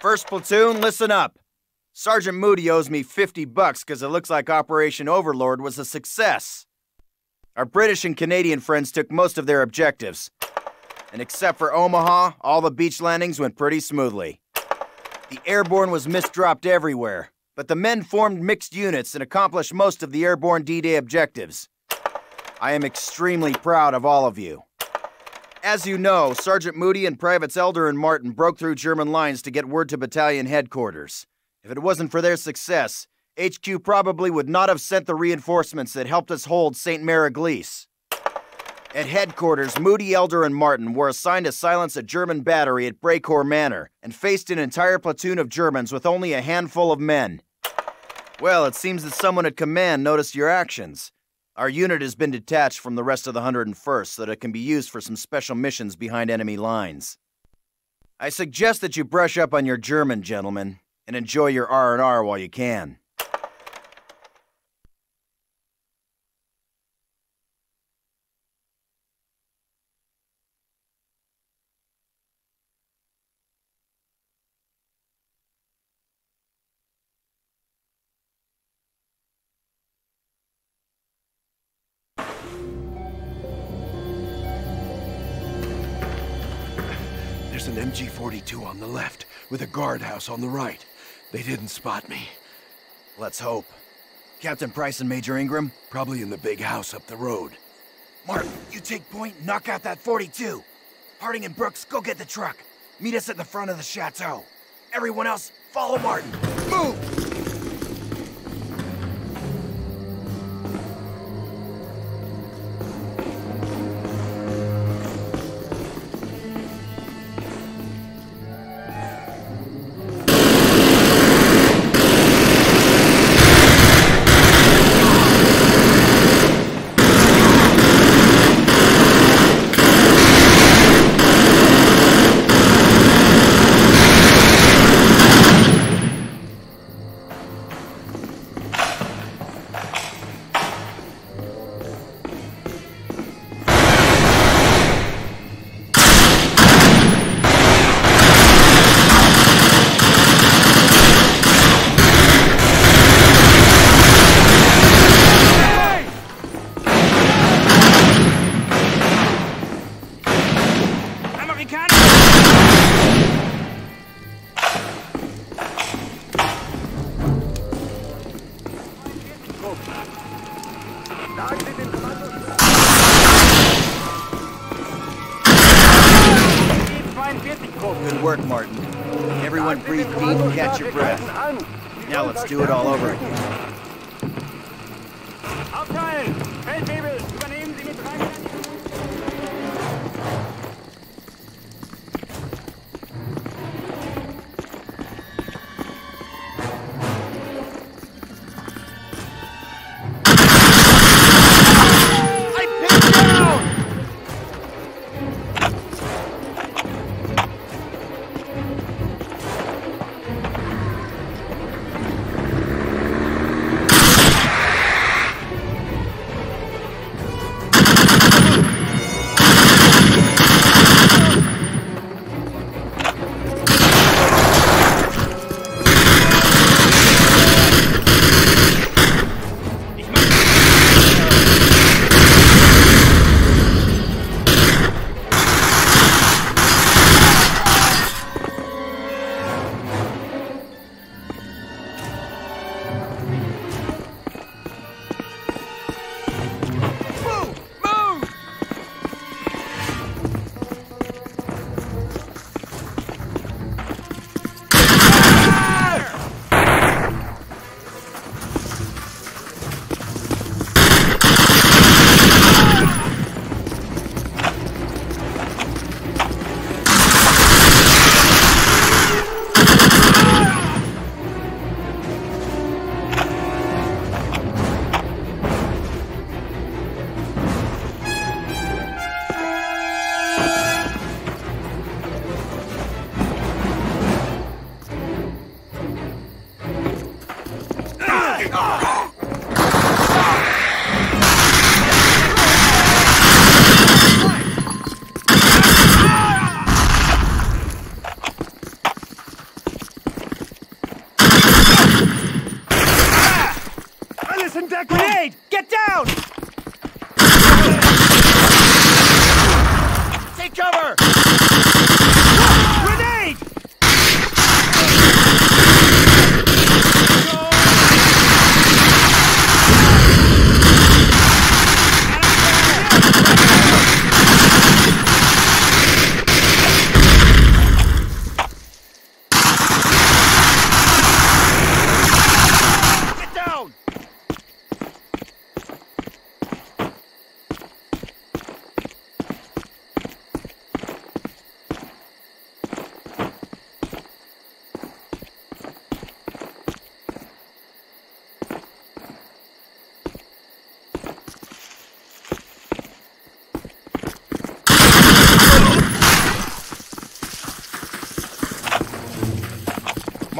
First platoon, listen up. Sergeant Moody owes me $50 because it looks like Operation Overlord was a success. Our British and Canadian friends took most of their objectives. And except for Omaha, all the beach landings went pretty smoothly. The airborne was misdropped everywhere, but the men formed mixed units and accomplished most of the airborne D-Day objectives. I am extremely proud of all of you. As you know, Sergeant Moody and Privates Elder and Martin broke through German lines to get word to battalion headquarters. If it wasn't for their success, HQ probably would not have sent the reinforcements that helped us hold Sainte-Mère-Église. At headquarters, Moody, Elder, and Martin were assigned to silence a German battery at Brecourt Manor and faced an entire platoon of Germans with only a handful of men. Well, it seems that someone at command noticed your actions. Our unit has been detached from the rest of the 101st so that it can be used for some special missions behind enemy lines. I suggest that you brush up on your German, gentlemen, and enjoy your R&R while you can. There's an MG-42 on the left, with a guardhouse on the right. They didn't spot me. Let's hope. Captain Price and Major Ingram? Probably in the big house up the road. Martin, you take point and knock out that 42. Harding and Brooks, go get the truck. Meet us at the front of the chateau. Everyone else, follow Martin. Move! Good work, Martin. Everyone breathe deep and catch your breath. Now let's do it all over again. Aufteilen! Feldwebel, übernehmen Sie mit rein.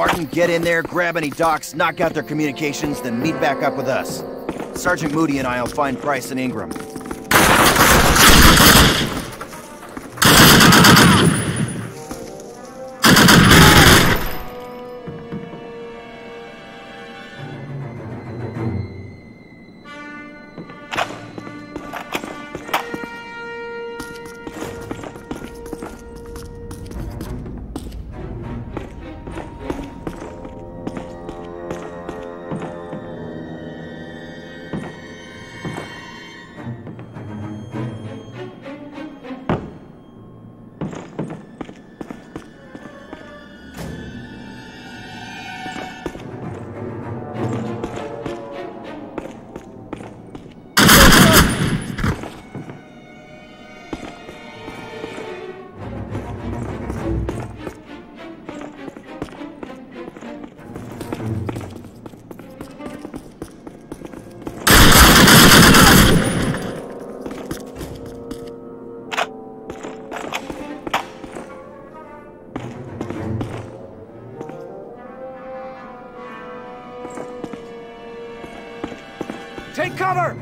Martin, get in there, grab any docs, knock out their communications, then meet back up with us. Sergeant Moody and I will find Price and Ingram. Take cover!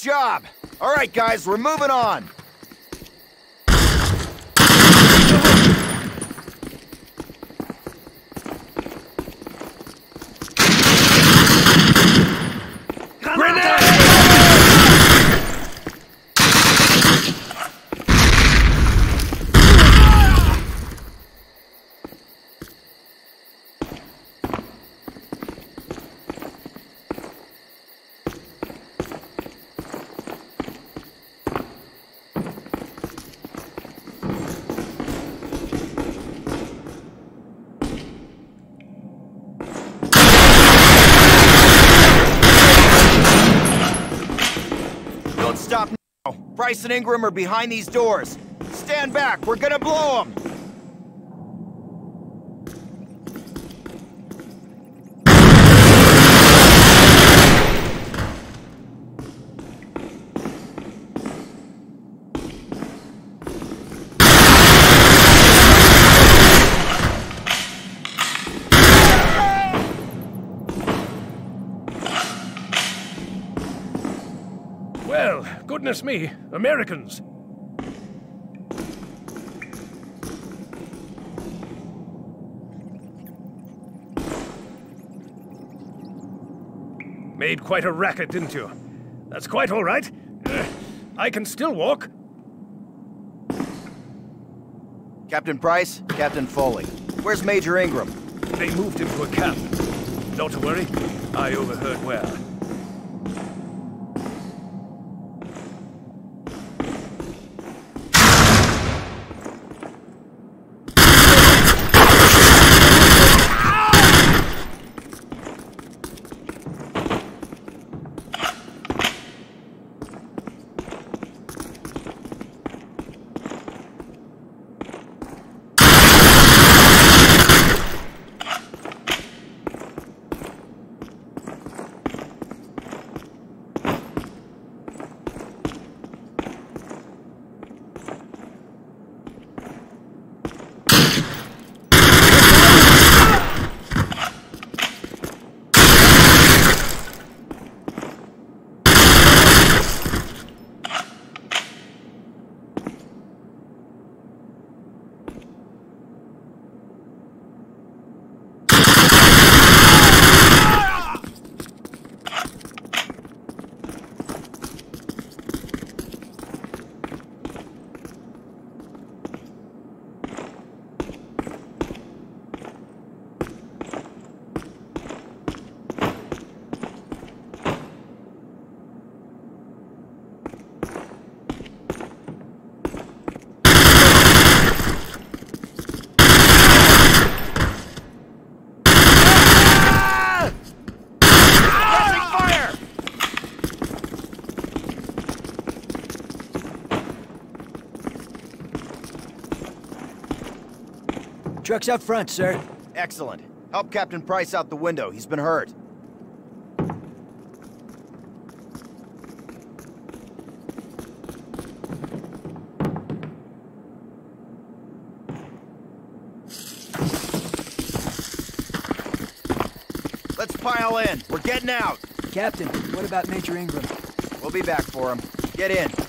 job! All right, guys, we're moving on! Bryce and Ingram are behind these doors. Stand back, we're gonna blow them! Goodness me, Americans! Made quite a racket, didn't you? That's quite all right. I can still walk. Captain Price, Captain Foley. Where's Major Ingram? They moved him to a camp. Not to worry, I overheard where. Truck's out front, sir. Excellent. Help Captain Price out the window. He's been hurt. Let's pile in. We're getting out. Captain, what about Major Ingram? We'll be back for him. Get in.